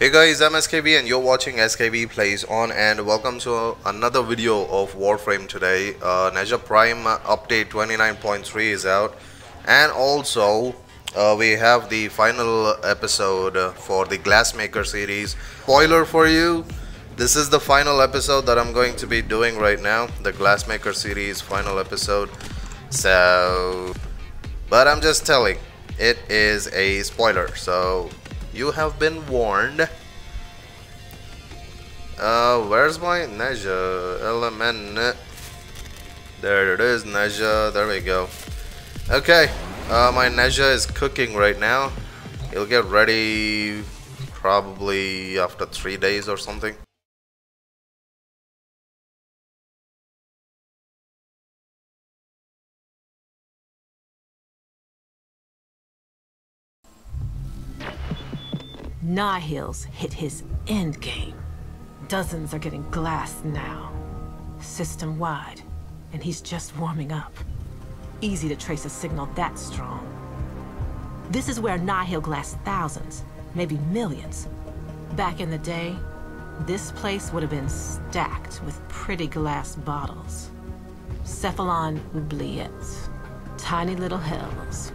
Hey guys, I'm SKV and you're watching SKV Plays On, and welcome to another video of Warframe today. Nezha Prime update 29.3 is out, and also we have the final episode for the Glassmaker series. Spoiler for you, this is the final episode that I'm going to be doing right now, the Glassmaker series final episode. So, but I'm just telling, it is a spoiler, so you have been warned. Where's my Nezha element? There it is, Nezha. There we go. Okay, my Nezha is cooking right now. It'll get ready probably after 3 days or something. Nihil's hit his end game. Dozens are getting glassed now, system-wide, and he's just warming up. Easy to trace a signal that strong. This is where Nihil glassed thousands, maybe millions. Back in the day, this place would have been stacked with pretty glass bottles. Cephalon oubliettes, tiny little hells,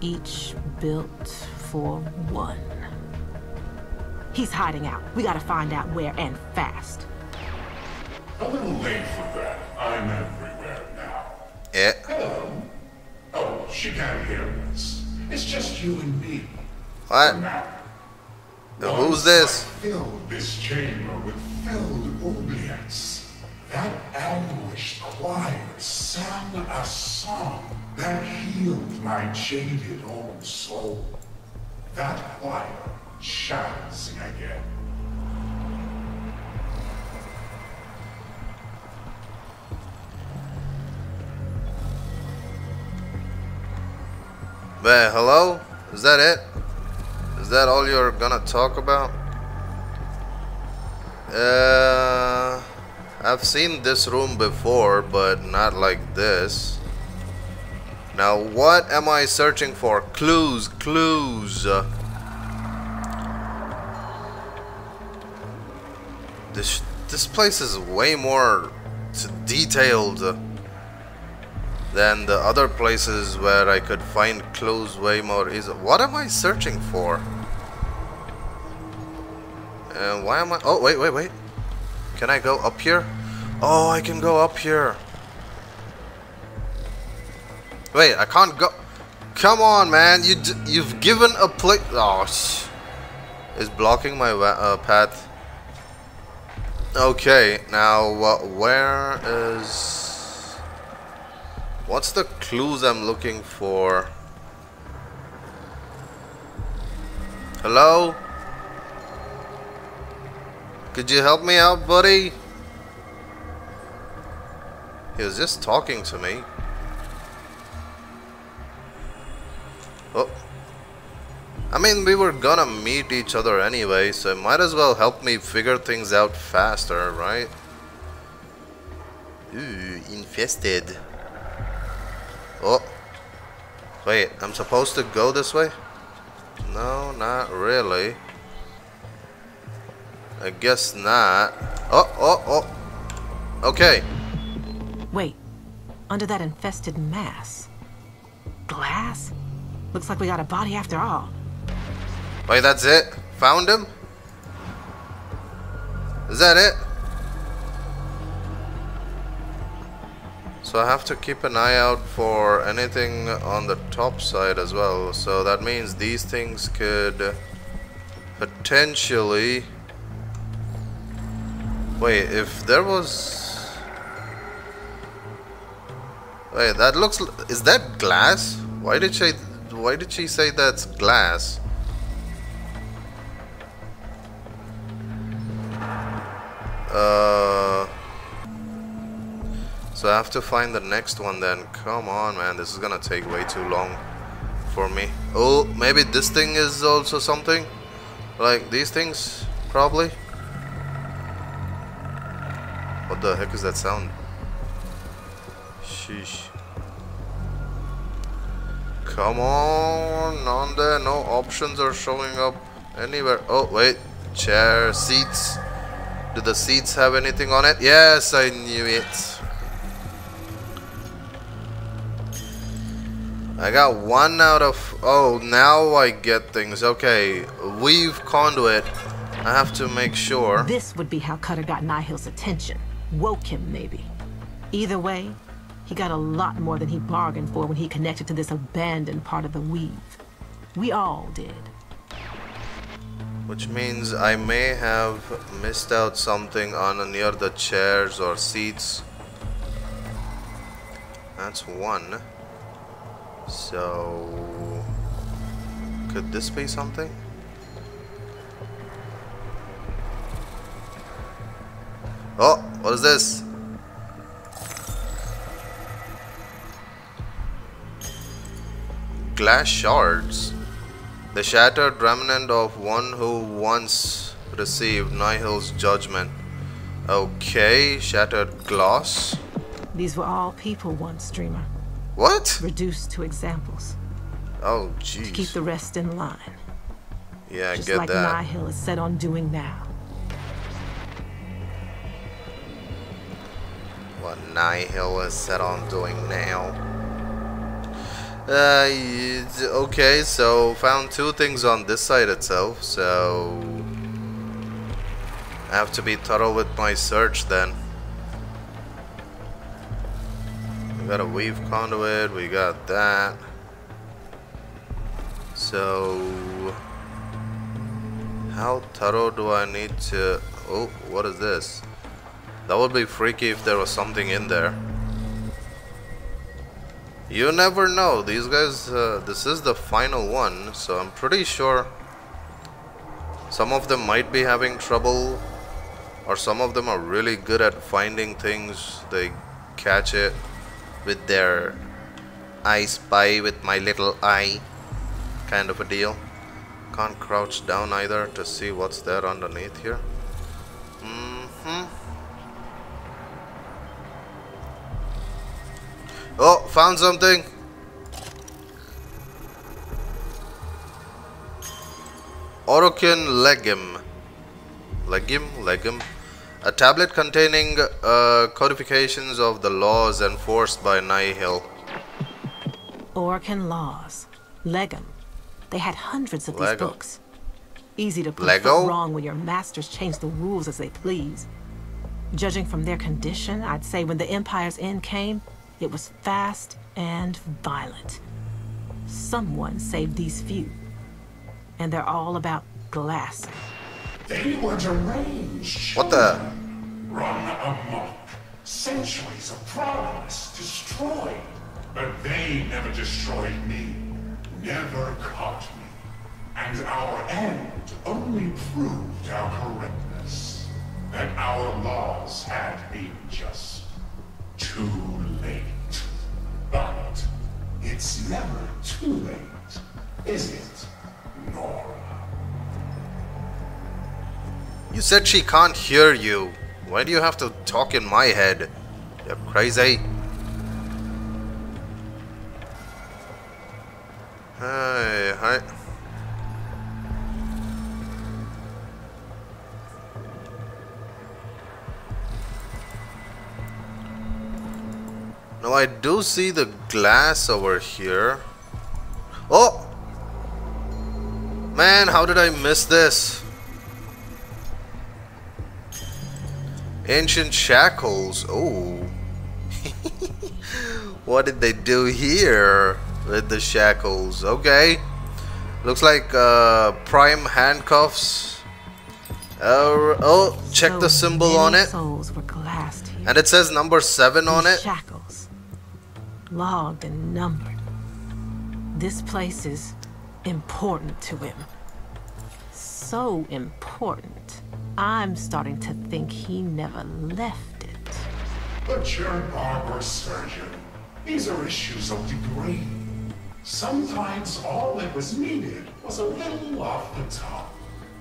each built for one. He's hiding out. We gotta find out where, and fast. A little late for that. I'm everywhere now. Yeah. Hello. Oh, she can't hear us. It's just you and me. What? Now, who's this? I filled this chamber with filled oubliettes. That anguish choir sang a song that healed my jaded old soul. That choir shall sing again. Well, hello? Is that it? Is that all you're gonna talk about? I've seen this room before, but not like this. Now, what am I searching for? Clues, clues. This place is way more detailed than the other places where I could find clues way more easily. What am I searching for? And why am I... Oh, wait. Can I go up here? Oh, I can go up here. Wait, I can't go... Come on, man. You've given a place... Oh, it's blocking my path. Okay, now where is... What's the clues I'm looking for? Hello? Could you help me out, buddy? He was just talking to me. Oh. I mean, we were gonna meet each other anyway, so it might as well help me figure things out faster, right? Ooh, infested. Oh. Wait, I'm supposed to go this way? No, not really. I guess not. Oh. Okay. Wait, under that infested mass. Glass? Looks like we got a body after all. Wait, that's it? Found him? Is that it? So I have to keep an eye out for anything on the top side as well. So that means these things could potentially... Wait, if there was... Wait, that looks... Is that glass? Why did she say that's glass? So I have to find the next one then. Come on, man, this is gonna take way too long for me. Oh, maybe this thing is also something like these things, probably. What the heck is that sound? Sheesh. Come on there, no options are showing up anywhere. Oh wait, Chair, seats. Do the seats have anything on it? Yes, I knew it. I got one out of... Oh, now I get things. Okay, weave conduit. I have to make sure. This would be how Cutter got Nihil's attention. Woke him, maybe. Either way, he got a lot more than he bargained for when he connected to this abandoned part of the weave. We all did. Which means I may have missed out something on near the chairs or seats. That's one. So, could this be something? Oh, what is this? Glass shards. The shattered remnant of one who once received Nihil's judgment. Okay, shattered glass. These were all people once, Dreamer. What? Reduced to examples. Oh, jeez. To keep the rest in line. Yeah, I get that. Just like Nihil is set on doing now. What Nihil is set on doing now. Okay, so found two things on this side itself, so I have to be thorough with my search then. We got a weave conduit, we got that. So how thorough do I need to... Oh, what is this? That would be freaky if there was something in there. You never know. These guys, this is the final one, so I'm pretty sure some of them might be having trouble, or some of them are really good at finding things. They catch it with their eye spy, with my little eye kind of a deal. Can't crouch down either to see what's there underneath here. Oh, found something. Orokin Legum. Legum. A tablet containing codifications of the laws enforced by Nihil. Orokin laws. Legum. They had hundreds of these books. Easy to prove wrong when your masters change the rules as they please. Judging from their condition, I'd say when the Empire's end came, it was fast and violent. Someone saved these few. And they're all about glass. They were deranged. What the? Run amok. Centuries of progress destroyed. But they never destroyed me. Never caught me. And our end only proved our correctness. That our laws had been just. Too late. But it's never too late, is it, Nora? You said she can't hear you. Why do you have to talk in my head? You're crazy. Hey, hi. Now I do see the glass over here. Oh! Man, how did I miss this? Ancient shackles. Oh. What did they do here with the shackles? Okay. Looks like prime handcuffs. Oh, check the symbol on it. And it says number 7 on it. Logged and numbered. This place is important to him. So important, I'm starting to think he never left it. But you're a barber surgeon. These are issues of degree. Sometimes all that was needed was a little off the top.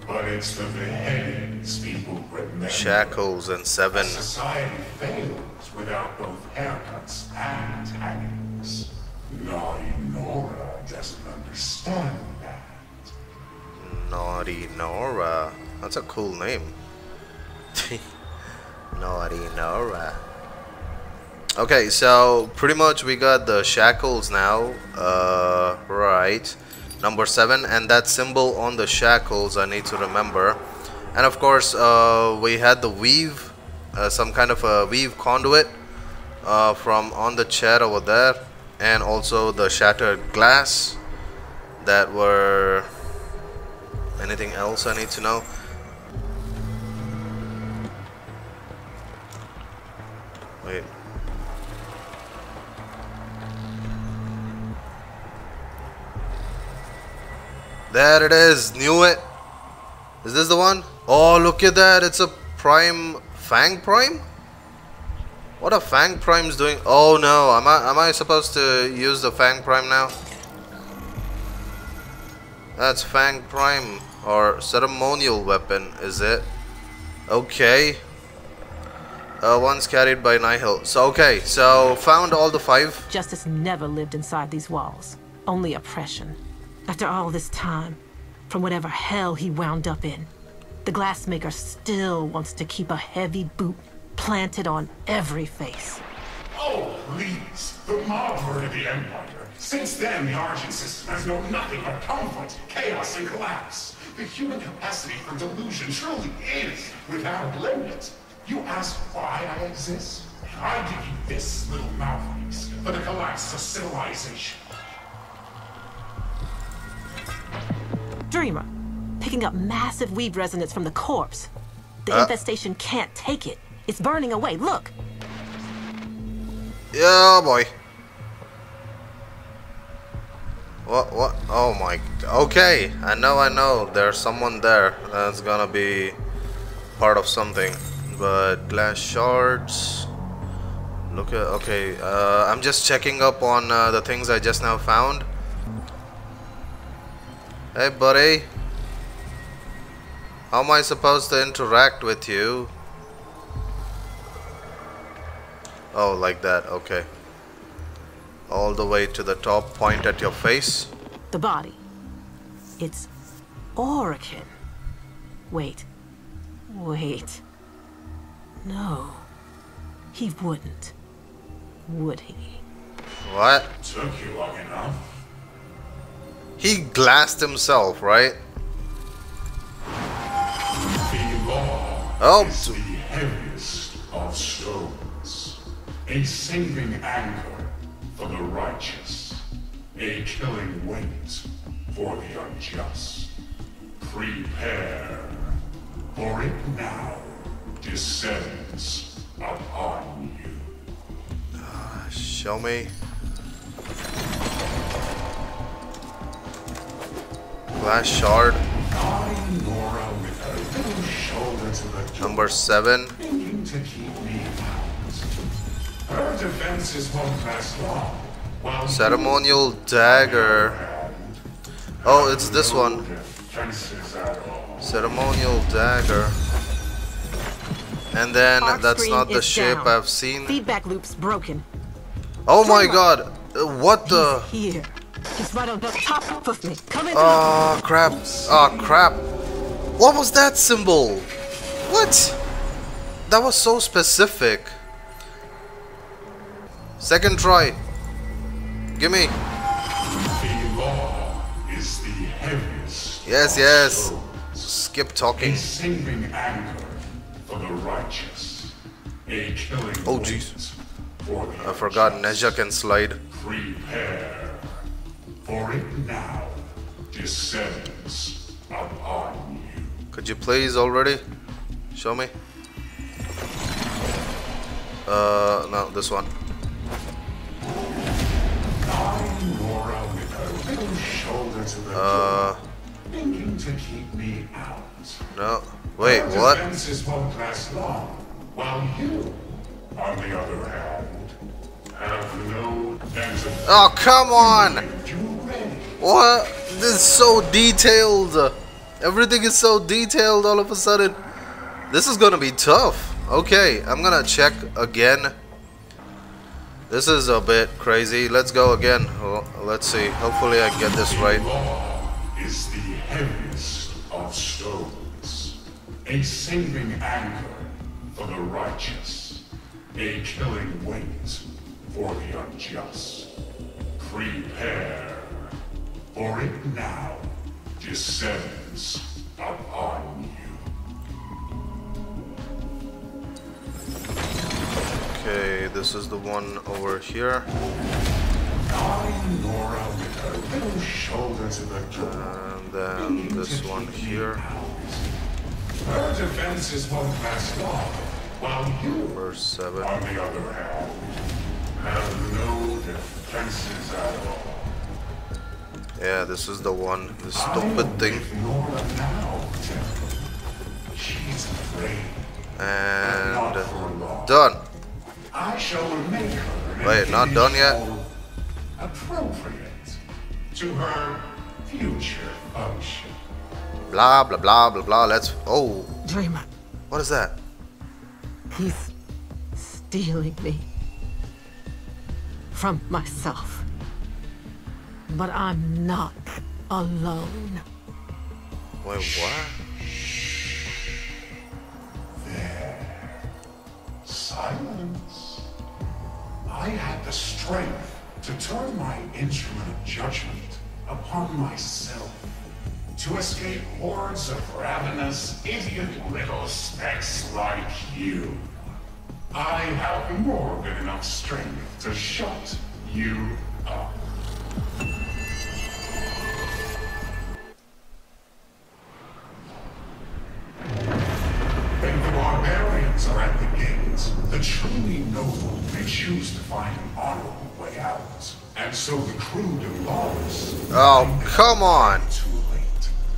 But it's the beheadings people remember. Shackles and 7. Society fails without both haircuts and hangings. Naughty Nora doesn't understand that. Naughty Nora. That's a cool name. Norinora. Okay, so pretty much we got the shackles now, right, number 7, and that symbol on the shackles I need to remember. And of course we had the weave, some kind of a weave conduit from on the chair over there, and also the shattered glass. That were anything else I need to know? Wait. There it is. Knew it. Is this the one? Oh, look at that. It's a Prime. Fang Prime? What are Fang Primes doing? Oh no. Am I supposed to use the Fang Prime now? That's Fang Prime or ceremonial weapon, is it? Okay. One's carried by Nihil. So okay, so found all the 5. Justice never lived inside these walls. Only oppression. After all this time, from whatever hell he wound up in, the Glassmaker still wants to keep a heavy boot planted on every face. Oh, please, the mob murdered the Empire. Since then, the Origin system has known nothing but conflict, chaos, and collapse. The human capacity for delusion truly is without limit. You ask why I exist? I give you this little mouthpiece for the collapse of civilization. Dreamer, picking up massive weave resonance from the corpse. The infestation can't take it. It's burning away, look! Yeah, boy. What, oh my, okay, I know, there's someone there that's gonna be part of something, but glass shards, look at, okay, I'm just checking up on the things I just now found. Hey buddy, how am I supposed to interact with you? Oh, like that, okay. All the way to the top, point at your face. The body. It's Orokin. Wait. No. He wouldn't. Would he? What? Took you long enough. He glassed himself, right? Oh, is the heaviest of stones. A saving anchor. For the righteous, a killing weight for the unjust. Prepare, for it now descends upon you. Show me. Glass shard. Number 7. Her defenses won't last long. Ceremonial dagger. Oh, it's this one. Ceremonial dagger. And then that's not the shape I've seen. Feedback loop's broken. Oh my god. What the? Here. He's right on the top of me. Come in. Oh crap. Oh crap. What was that symbol? What? That was so specific. Second try. Gimme. The law is the heaviest. Yes. Skip talking. A saving anchor for the righteous. A killing. Oh jeez. I forgot Nezha can slide. Prepare. For it now descends upon you. Could you please already show me? No, this one. Thinking to keep me out. No. Wait, what? Defenses won't last long, while you, on the other hand, have no answer. Oh, come on! What? This is so detailed. Everything is so detailed all of a sudden. This is gonna be tough. Okay, I'm gonna check again. This is a bit crazy. Let's go again. Well, let's see. Hopefully I get this right. The law is the heaviest of stones. A saving anchor for the righteous. A killing weight for the unjust. Prepare, for it now descends upon you. Okay, this is the one over here. Nora with her little shoulder to the door. And then this one here. Her defenses won't last long, while you, Number 7. On the other hand, have no defenses at all. Yeah, this is the one. This stupid thing. And done. Wait, not done yet. Appropriate to her future function. Blah blah blah blah blah. Let's. Oh. Dreamer. What is that? He's stealing me from myself. But I'm not alone. Wait, what? There. Silence. I had the strength to turn my instrument of judgment upon myself. To escape hordes of ravenous, idiot little specks like you. I have more than enough strength to shut you up. When the barbarians are at the gates, the truly noble may choose to find an honorable way out. And so the crude and lawless... Oh, come on! ...too late.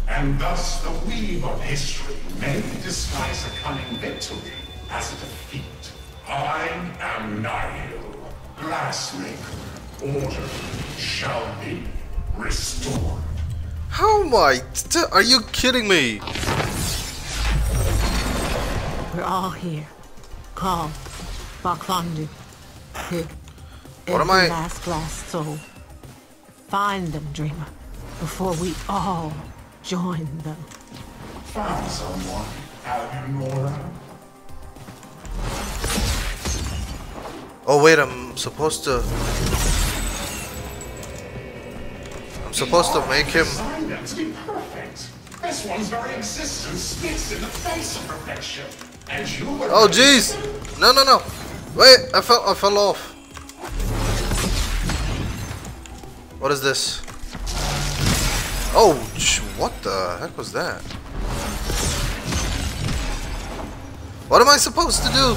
And thus the weave of history may disguise a cunning victory as a defeat. I am Nihil, Glassmaker. Order shall be restored. How am I? Are you kidding me? We're all here. Call. Baklandu. Pig. What am I? Last soul. Find them, Dreamer, before we all join them. Found someone, have you, Nora? Oh wait, I'm supposed to. I'm supposed to make him. To be perfect. This one's very existence spits in the face of perfection. And you were. Oh jeez! No, no, no! Wait, I fell off. What is this? Oh, what the heck was that? What am I supposed to do?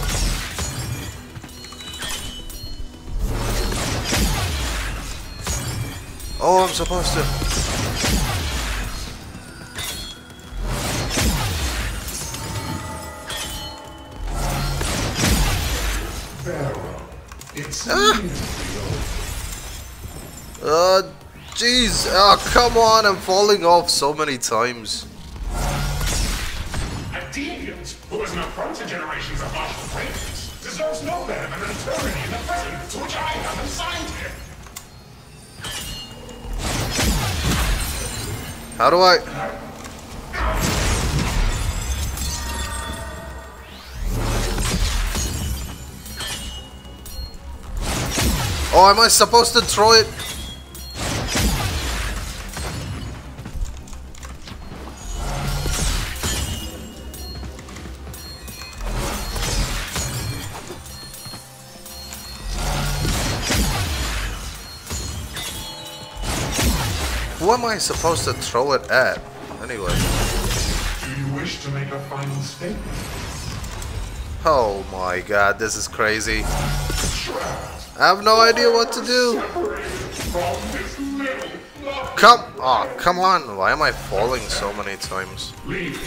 Oh, I'm supposed to. Jeez, oh, come on, I'm falling off so many times. A deviant who has an affront to generations of martial greatness deserves no better than an eternity in the present to which I have assigned him. How do I? Oh, am I supposed to throw it? Who am I supposed to throw it at? Anyway. Do you wish to make a final statement? Oh my god, this is crazy. I have no idea what to do. Come, oh, come on. Why am I falling so many times? Wait.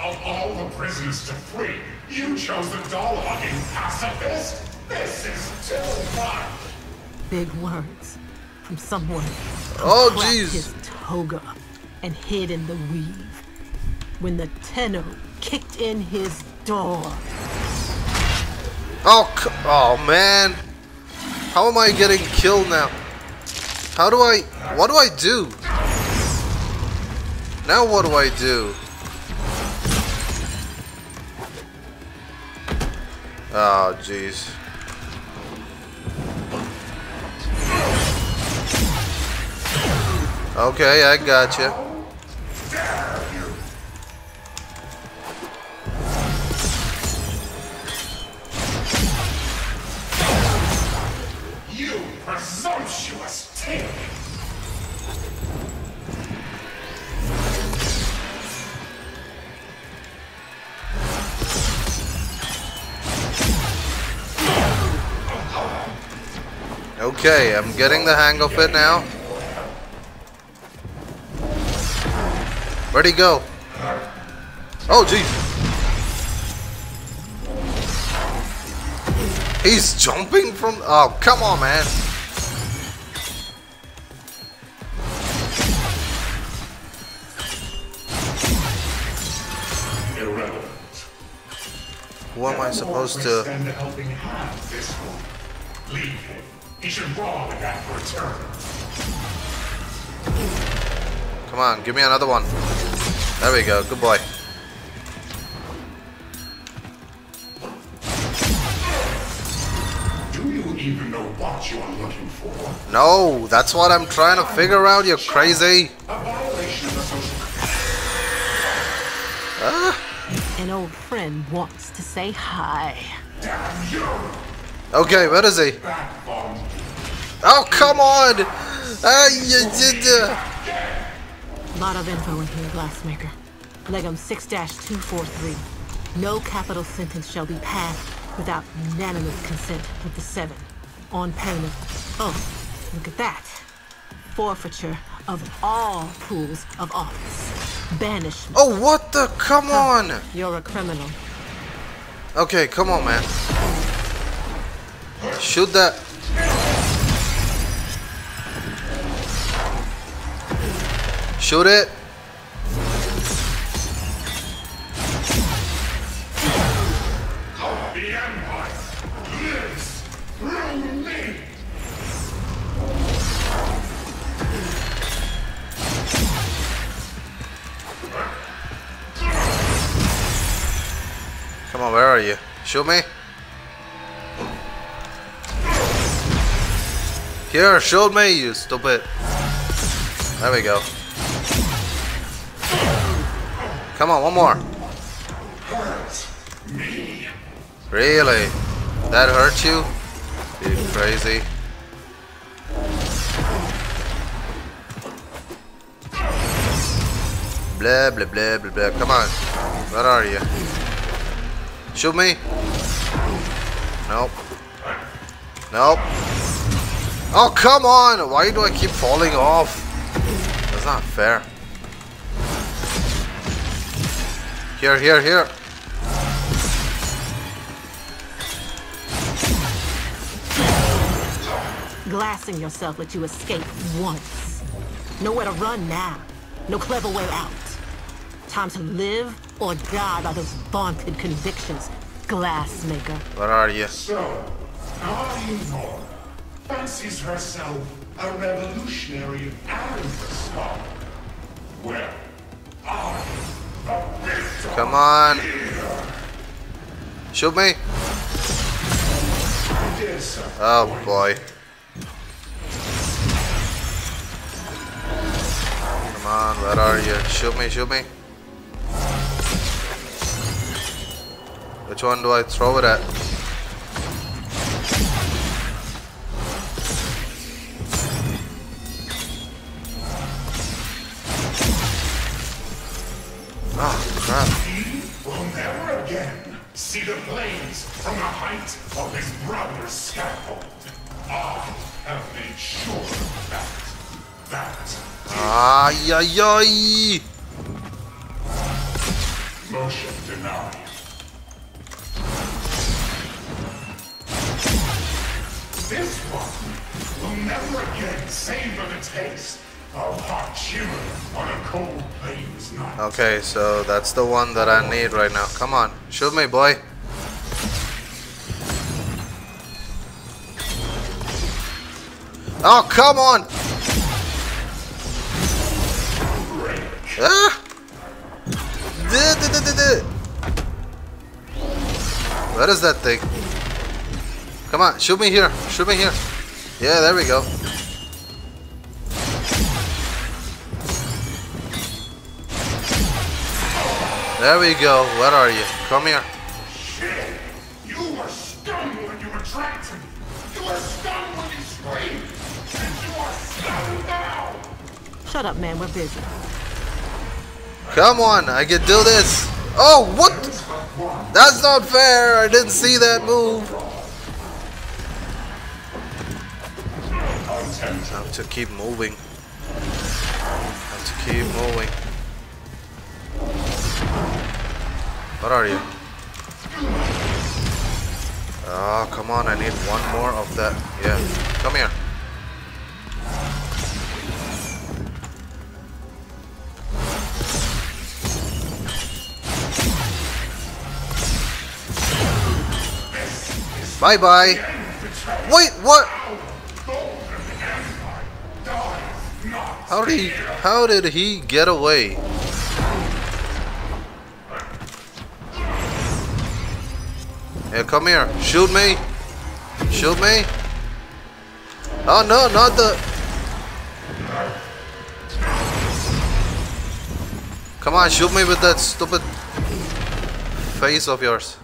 Of all the prisoners to free, you chose the doll-hugging pacifist? This is too much. Big words from someone who cracked his toga and hid in the weave when the Tenno kicked in his door. Oh, oh man! How am I getting killed now? How do I... what do I do? Now what do I do? Oh, jeez. Okay, I gotcha. You presumptuous thing. Okay, I'm getting the hang of it now. Where'd he go? Oh, jeez. He's jumping from... oh, come on, man. Who am I supposed to... leave him. He should brawl in that return. Come on, give me another one. There we go, good boy. Do you even know what you are looking for? No, that's what I'm trying to figure out, you crazy. A violation of the social contract. Ah. An old friend wants to say hi. Damn you! Okay, where is he? Oh, come on! A lot of info in here, Glassmaker. Legum 6-243. No capital sentence shall be passed without unanimous consent of the 7. On pain of... oh, look at that. Forfeiture of all pools of office. Banishment. Oh, what the? Come on! You're a criminal. Okay, come on, man. Shoot that. Shoot it. The Empire lives through me. Come on, where are you? Shoot me. Here, shoot me, you stupid. There we go. Come on, one more. Really? That hurt you? You crazy. Blah, blah, blah, blah, blah. Come on. Where are you? Shoot me? Nope. Nope. Oh, come on! Why do I keep falling off? That's not fair. Here, here, here. Glassing yourself let you escape once. Nowhere to run now. No clever way out. Time to live or die by those vaunted convictions, Glassmaker. Where are you? So, how you know? Fancies herself a revolutionary and a scholar. Well, I am the victor. Come on. Here. Shoot me. Oh boy. Come on, where are you? Shoot me, shoot me. Which one do I throw it at? See the flames from the height of his brother's scaffold. I have made sure of that. Ay, ay, ay. Motion denied. This one will never again savor the taste of hot humor on a cold plains night. Okay, so that's the one that I need right now. Come on, shoot me, boy. Oh, come on! Ah! What is that thing? Come on, shoot me here. Shoot me here. Yeah, there we go. There we go. Where are you? Come here. Shit! You were stunned when you attracted me. You were stunned when you screamed. And you are stunned now. Shut up, man. We're busy. Come on, I can do this. Oh, what? That's not fair. I didn't see that move. I have to keep moving. What are you? Oh, come on, I need one more of that. Yeah, come here. Bye bye. Wait, what? How did he get away? Yeah, come here. Shoot me. Shoot me. Oh no, not the... Come on, shoot me with that stupid face of yours.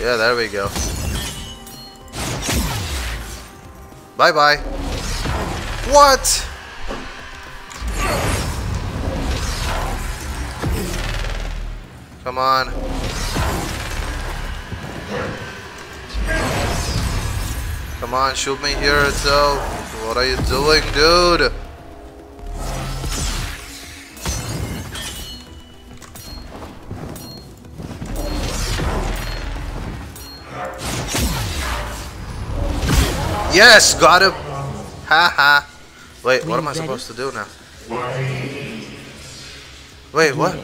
Yeah, there we go. Bye bye. What? Come on. Come on, shoot me here, so. What are you doing, dude? Yes, got him. Haha. Wait, what am I supposed to do now? Wait, what?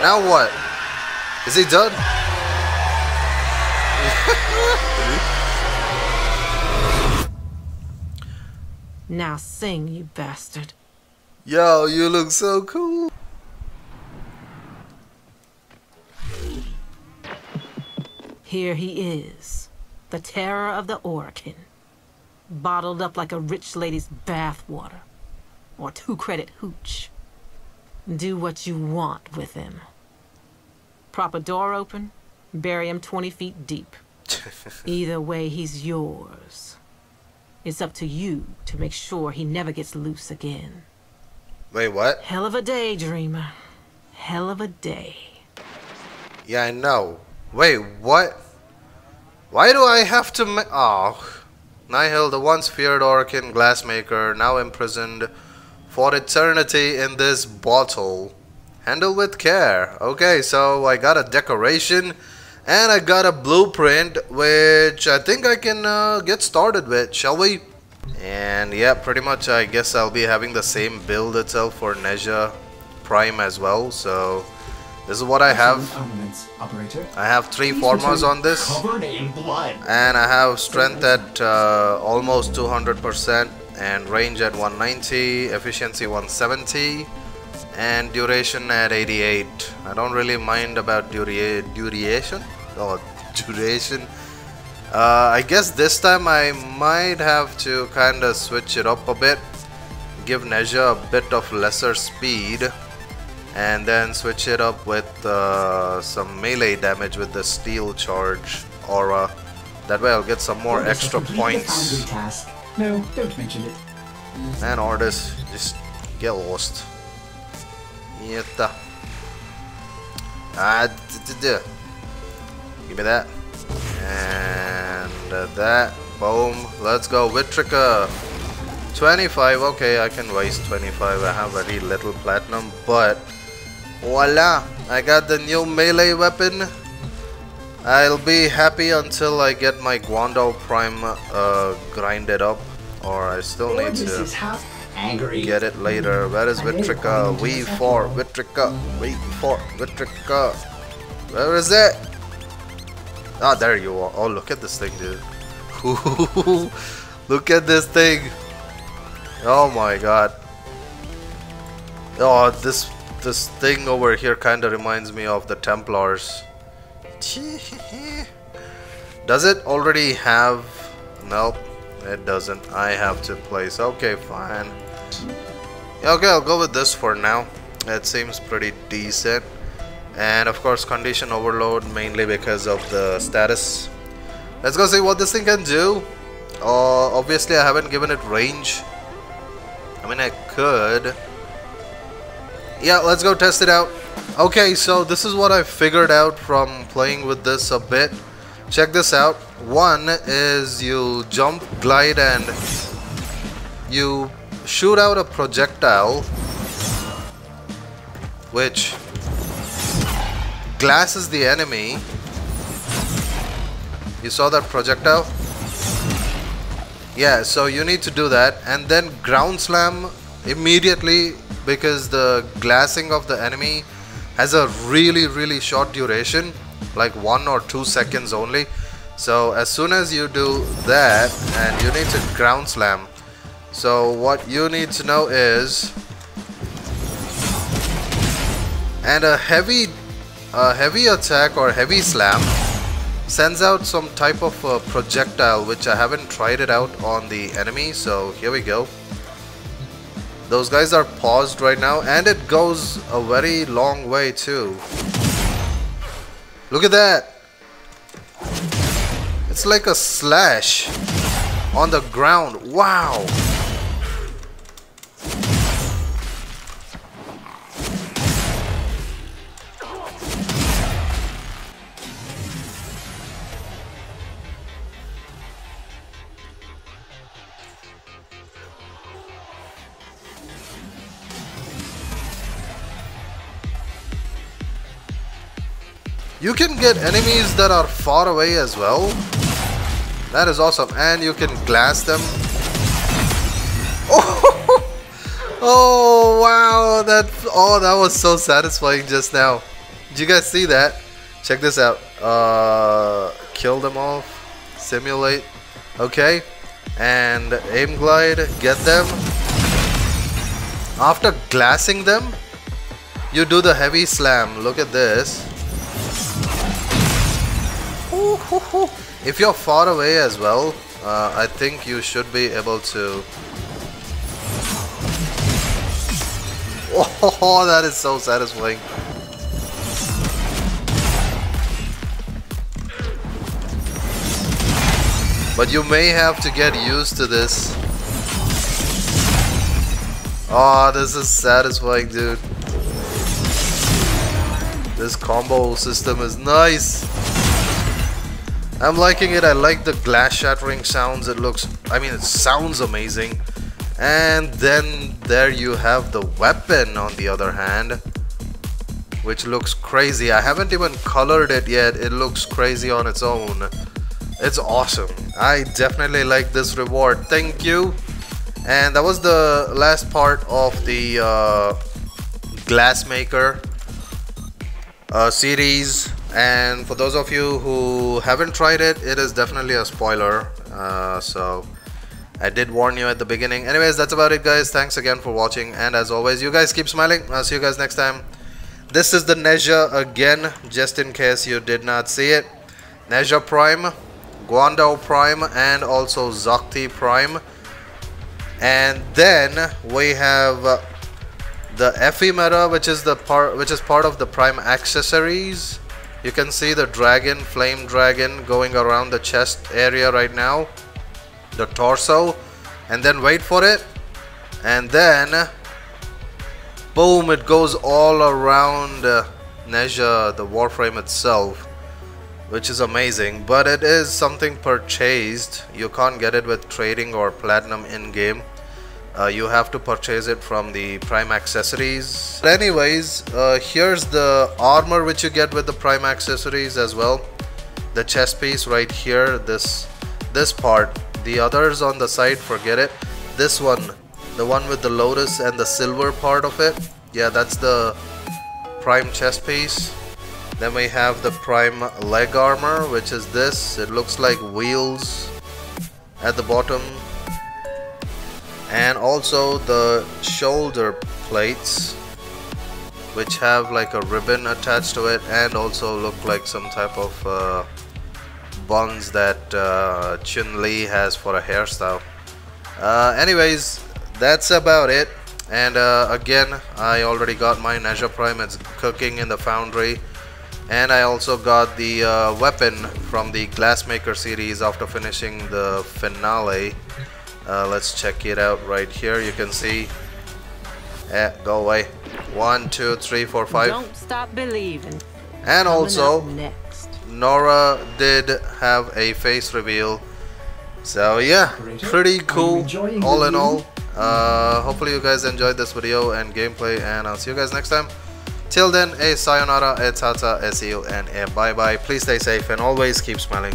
Now what? Is he done? Now sing, you bastard. Yo, you look so cool. Here he is. The terror of the Orokin, bottled up like a rich lady's bathwater, or 2-credit hooch. Do what you want with him. Prop a door open, bury him 20 feet deep. Either way, he's yours. It's up to you to make sure he never gets loose again. Wait, what? Hell of a day, dreamer. Hell of a day. Yeah, I know. Wait, what? Why do I have to Nihil, the once feared Orokin Glassmaker, now imprisoned for eternity in this bottle. Handle with care. Okay, so I got a decoration and I got a blueprint, which I think I can get started with, shall we? And yeah, pretty much I guess I'll be having the same build itself for Nezha Prime as well, so... This is what I have. I have 3 formers on this, and I have strength at almost 200% and range at 190, efficiency 170, and duration at 88. I don't really mind about duration. I guess this time I might have to kind of switch it up a bit, give Nezha a bit of lesser speed, and then switch it up with some melee damage with the steel charge aura. That way I'll get some more Ordis extra points. No, don't mention it. Man, Ordis, just get lost. Yeta. Give me that. And that. Boom. Let's go, Vitrica. 25. Okay, I can waste 25. I have very little platinum, but... Voila! I got the new melee weapon. I'll be happy until I get my Guandao Prime grinded up, or I still need to get it later. Where is Vitrica? Weave 4, Vitrica, Weave 4, Vitrica. Where is it? Ah, there you are. Oh, look at this thing, dude. Look at this thing. Oh my god. Oh, this thing over here kind of reminds me of the Templars. Does it already have? Nope, it doesn't. I have to place. Okay, fine. Okay, I'll go with this for now. It seems pretty decent. And of course, condition overload mainly because of the status. Let's go see what this thing can do. Obviously, I haven't given it range. I mean, I could. Yeah, let's go test it out. Okay, so this is what I figured out from playing with this a bit. Check this out. One is you jump, glide, and you shoot out a projectile, which glasses the enemy. You saw that projectile? Yeah, so you need to do that and then ground slam immediately, because the glassing of the enemy has a really short duration, like 1 or 2 seconds only. So as soon as you do that, and you need to ground slam. So what you need to know is, and a heavy attack or heavy slam sends out some type of projectile, which I haven't tried it out on the enemy. So here we go. Those guys are paused right now, and it goes a very long way too. Look at that. It's like a slash on the ground. Wow. You can get enemies that are far away as well. That is awesome. And you can glass them. Oh, oh wow. That was so satisfying just now. Did you guys see that? Check this out. Kill them off. Simulate. Okay. And aim glide. Get them. After glassing them, you do the heavy slam. Look at this. If you're far away as well, I think you should be able to... Oh, that is so satisfying. But you may have to get used to this. Oh, this is satisfying, dude. This combo system is nice. I'm liking it. I like the glass shattering sounds. I mean, it sounds amazing. And then there you have the weapon on the other hand, which looks crazy. I haven't even colored it yet. It looks crazy on its own. It's awesome. I definitely like this reward. Thank you. And that was the last part of the Glassmaker series. And for those of you who haven't tried it, it is definitely a spoiler. So I did warn you at the beginning. Anyways, that's about it, guys. Thanks again for watching. And as always, you guys keep smiling. I'll see you guys next time. This is the Nezha again, just in case you did not see it. Nezha Prime, Guandao Prime, and also Zakti Prime. And then we have the Effie Meta, which is part of the Prime accessories. You can see the dragon, flame dragon, going around the chest area right now, the torso, and then wait for it, and then boom, it goes all around Nezha, the Warframe itself, which is amazing. But it is something purchased. You can't get it with trading or platinum in-game. You have to purchase it from the Prime accessories. But anyways, here's the armor which you get with the Prime accessories as well. The chest piece right here, this part. The others on the side, forget it. This one, the one with the lotus and the silver part of it. Yeah, that's the Prime chest piece. Then we have the Prime leg armor, which is this. It looks like wheels at the bottom. And also the shoulder plates which have like a ribbon attached to it and also look like some type of buns that Chun-Li has for a hairstyle. Anyways, that's about it. And again, I already got my Nezha Prime, it's cooking in the foundry. And I also got the weapon from the Glassmaker series after finishing the finale. Let's check it out right here. You can see. Go away. 1, 2, 3, 4, 5. Don't stop believing. And also, next, Nora did have a face reveal. So yeah, pretty cool. All in all, hopefully you guys enjoyed this video and gameplay, and I'll see you guys next time. Till then, a sayonara, a tata, a see you, and a bye bye. Please stay safe and always keep smiling.